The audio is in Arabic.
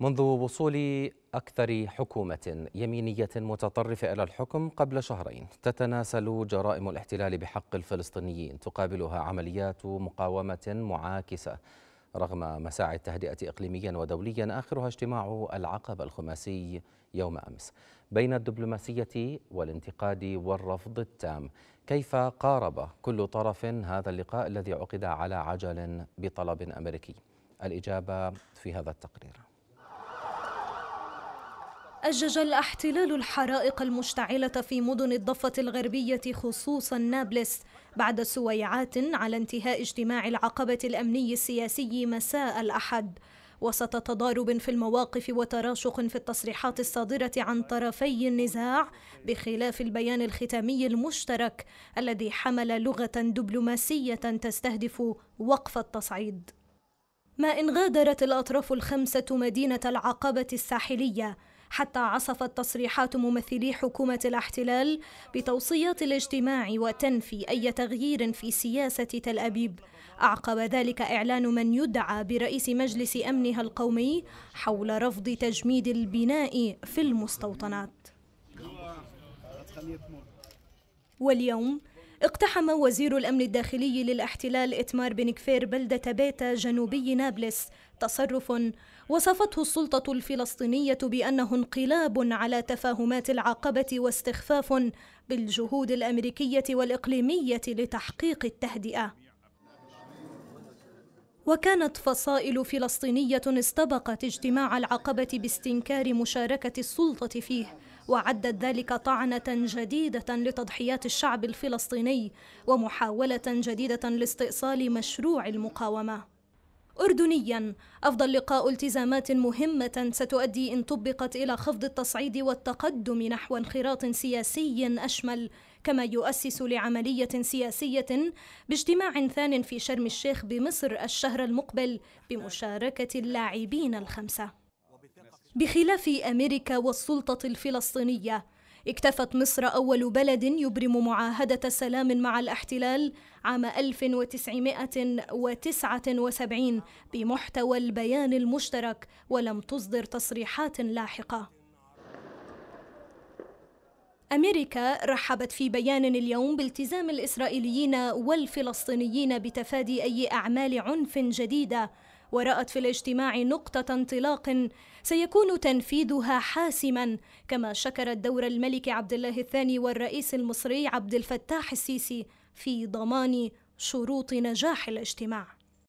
منذ وصول أكثر حكومة يمينية متطرفة إلى الحكم قبل شهرين تتناسل جرائم الاحتلال بحق الفلسطينيين، تقابلها عمليات مقاومة معاكسة رغم مساعي التهدئة إقليميا ودوليا، آخرها اجتماع العقبة الخماسي يوم أمس بين الدبلوماسية والانتقاد والرفض التام. كيف قارب كل طرف هذا اللقاء الذي عقد على عجل بطلب أمريكي؟ الإجابة في هذا التقرير. أجج الاحتلال الحرائق المشتعلة في مدن الضفة الغربية خصوصا نابلس بعد سويعات على انتهاء اجتماع العقبة الأمني السياسي مساء الأحد، وسط تضارب في المواقف وتراشق في التصريحات الصادرة عن طرفي النزاع، بخلاف البيان الختامي المشترك الذي حمل لغة دبلوماسية تستهدف وقف التصعيد. ما إن غادرت الأطراف الخمسة مدينة العقبة الساحلية حتى عصفت تصريحات ممثلي حكومة الاحتلال بتوصيات الاجتماع وتنفي أي تغيير في سياسة تل أبيب. أعقب ذلك إعلان من يدعى برئيس مجلس أمنها القومي حول رفض تجميد البناء في المستوطنات. واليوم اقتحم وزير الأمن الداخلي للاحتلال إتمار بن كفير بلدة بيتا جنوبي نابلس، تصرف وصفته السلطة الفلسطينية بأنه انقلاب على تفاهمات العقبة واستخفاف بالجهود الأمريكية والإقليمية لتحقيق التهدئة. وكانت فصائل فلسطينية استبقت اجتماع العقبة باستنكار مشاركة السلطة فيه، وعدت ذلك طعنة جديدة لتضحيات الشعب الفلسطيني ومحاولة جديدة لاستئصال مشروع المقاومة. أردنياً أفضى اللقاء التزامات مهمة ستؤدي إن طبقت إلى خفض التصعيد والتقدم نحو انخراط سياسي أشمل، كما يؤسس لعملية سياسية باجتماع ثان في شرم الشيخ بمصر الشهر المقبل بمشاركة اللاعبين الخمسة. بخلاف أمريكا والسلطة الفلسطينية، اكتفت مصر أول بلد يبرم معاهدة سلام مع الاحتلال عام 1979 بمحتوى البيان المشترك، ولم تصدر تصريحات لاحقة. أمريكا رحبت في بيان اليوم بالتزام الإسرائيليين والفلسطينيين بتفادي أي أعمال عنف جديدة، ورأت في الاجتماع نقطة انطلاق سيكون تنفيذها حاسما، كما شكرت دور الملك عبد الله الثاني والرئيس المصري عبد الفتاح السيسي في ضمان شروط نجاح الاجتماع.